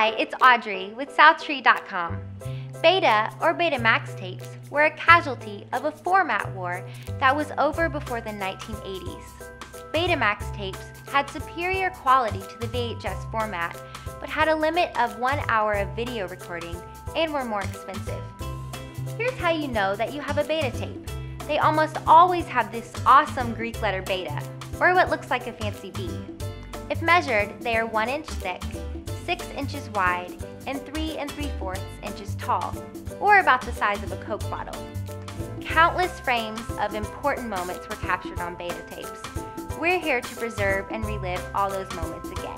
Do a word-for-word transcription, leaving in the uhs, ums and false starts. Hi, it's Audrey with Southtree dot com. Beta or Betamax tapes were a casualty of a format war that was over before the nineteen eighties. Betamax tapes had superior quality to the V H S format, but had a limit of one hour of video recording and were more expensive. Here's how you know that you have a Beta tape. They almost always have this awesome Greek letter Beta, or what looks like a fancy B. If measured, they are one inch thick, six inches wide, and three and three-fourths inches tall, or about the size of a Coke bottle. Countless frames of important moments were captured on Beta tapes. We're here to preserve and relive all those moments again.